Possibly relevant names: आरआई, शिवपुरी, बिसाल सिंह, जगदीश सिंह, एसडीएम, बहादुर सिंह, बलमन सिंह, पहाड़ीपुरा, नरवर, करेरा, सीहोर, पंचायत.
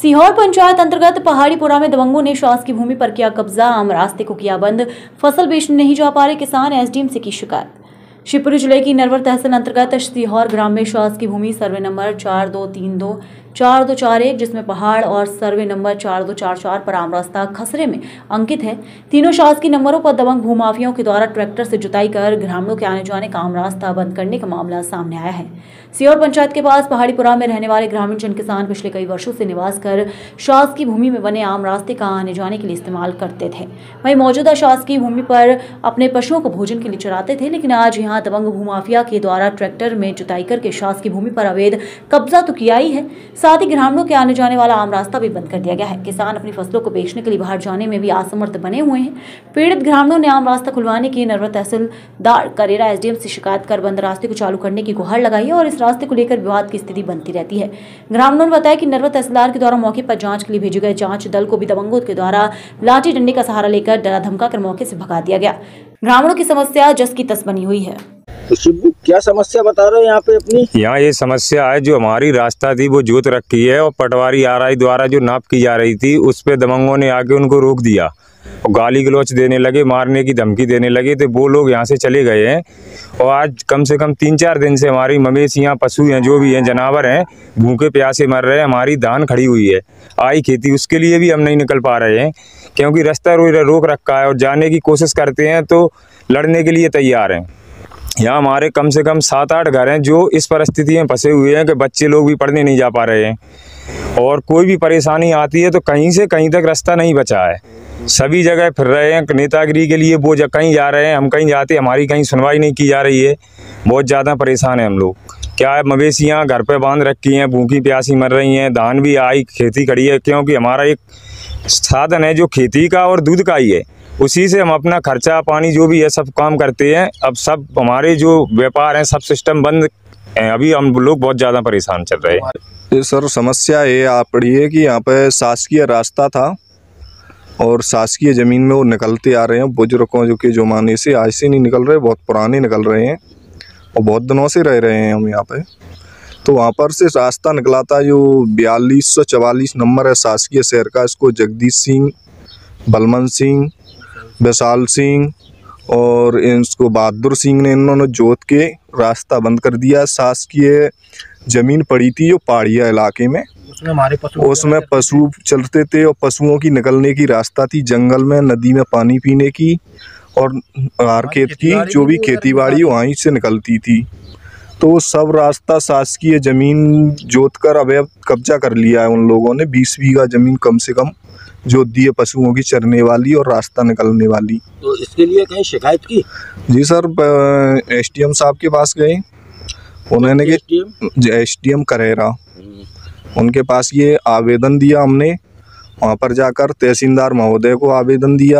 सीहोर पंचायत अंतर्गत पहाड़ीपुरा में दबंगों ने शासकीय भूमि पर किया कब्जा, आम रास्ते को किया बंद, फसल बेचने नहीं जा पा रहे किसान एसडीएम से की शिकायत। शिवपुरी जिले की नरवर तहसील अंतर्गत सीहोर ग्राम में शासकीय भूमि सर्वे नंबर 4232-4241, जिसमें पहाड़ और सर्वे नंबर 4244 पर आम रास्ता खसरे में अंकित है। तीनों शासकीय नंबरों पर दबंग भूमाफियाओं के द्वारा ट्रैक्टर से जुताई कर ग्रामीणों के आने जाने का आम रास्ता बंद करने का मामला सामने आया है। सीहोर पंचायत के पास पहाड़ीपुरा में रहने वाले ग्रामीण जन किसान पिछले कई वर्षों से निवास कर शासकीय भूमि में बने आम रास्ते का आने जाने के लिए इस्तेमाल करते थे। वहीं मौजूदा शासकीय भूमि पर अपने पशुओं को भोजन के लिए चराते थे, लेकिन आज यहाँ दबंग भूमाफिया के द्वारा ट्रैक्टर में जुताई करके शासकीय भूमि पर अवैध कब्जा तो किया ही है, साथ ही ग्रामीणों के आने जाने वाला आम रास्ता भी बंद कर दिया गया है। किसान अपनी फसलों को बेचने के लिए बाहर जाने में भी असमर्थ बने हुए हैं। पीड़ित ग्रामीणों ने आम रास्ता खुलवाने की नरवर तहसीलदार करेरा एसडीएम से शिकायत कर बंद रास्ते को चालू करने की गुहार लगाई है और इस रास्ते को लेकर विवाद की स्थिति बनती रहती है। ग्रामीणों ने बताया कि नरवर तहसीलदार के द्वारा मौके पर जांच के लिए भेजे गए जांच दल को भी दबंगों के द्वारा लाठी डंडे का सहारा लेकर डरा धमका कर मौके से भगा दिया गया। ग्रामीणों की समस्या जस की तस बनी हुई है। तो क्या समस्या बता रहे हो यहाँ पे अपनी? यहाँ ये समस्या है, जो हमारी रास्ता थी वो जोत रखी है और पटवारी आरआई द्वारा जो नाप की जा रही थी उस पे दबंगों ने आके उनको रोक दिया और गाली गलौच देने लगे, मारने की धमकी देने लगे। तो वो लोग यहाँ से चले गए हैं और आज कम से कम 3-4 दिन से हमारी मवेशियाँ, पशु हैं, जो भी हैं, जानवर हैं, भूखे प्यासे मर रहे हैं। हमारी धान खड़ी हुई है, आई खेती, उसके लिए भी हम नहीं निकल पा रहे हैं क्योंकि रास्ता रोक रखा है और जाने की कोशिश करते हैं तो लड़ने के लिए तैयार हैं। यहाँ हमारे कम से कम 7-8 घर हैं जो इस परिस्थिति में फंसे हुए हैं कि बच्चे लोग भी पढ़ने नहीं जा पा रहे हैं और कोई भी परेशानी आती है तो कहीं से कहीं तक रास्ता नहीं बचा है। सभी जगह फिर रहे हैं नेतागिरी के लिए, वो कहीं जा रहे हैं, हम कहीं जाते, हमारी कहीं सुनवाई नहीं की जा रही है। बहुत ज़्यादा परेशान हैं हम लोग। क्या है, मवेशियाँ घर पे बांध रखी हैं, भूखी प्यासी मर रही हैं, धान भी आई खेती खड़ी है क्योंकि हमारा एक साधन है जो खेती का और दूध का ही है, उसी से हम अपना खर्चा पानी जो भी है सब काम करते हैं। अब सब हमारे जो व्यापार हैं सब सिस्टम बंद हैं, अभी हम लोग बहुत ज़्यादा परेशान चल रहे हैं। सर समस्या ये आ पड़ी है कि यहाँ पे शासकीय रास्ता था और शासकीय ज़मीन में वो निकलते आ रहे हैं बुजुर्गों जो कि जुमाने से आज से नहीं निकल रहे, बहुत पुराने निकल रहे हैं और बहुत दिनों से रह रहे हैं हम यहाँ पे। तो वहाँ पर से रास्ता निकला था जो 4244 नंबर है शासकीय शहर का, इसको जगदीश सिंह, बलमन सिंह, बिसाल सिंह और इसको बहादुर सिंह ने इन्होंने जोत के रास्ता बंद कर दिया। शासकीय ज़मीन पड़ी थी जो पहाड़िया इलाके में, उसमें हमारे पशु चलते थे और पशुओं की निकलने की रास्ता थी जंगल में, नदी में पानी पीने की और हर खेत की जो भी खेती बाड़ी वहीं से निकलती थी। तो सब रास्ता शासकीय ज़मीन जोतकर अवैध कब्जा कर लिया है उन लोगों ने। 20 बीघा ज़मीन कम से कम जोत दी है पशुओं की चरने वाली और रास्ता निकलने वाली। तो इसके लिए कहीं शिकायत की? जी सर, एसडीएम साहब के पास गए, उन्होंने एसडीएम करेरा, उनके पास ये आवेदन दिया हमने। वहाँ पर जाकर तहसीलदार महोदय को आवेदन दिया।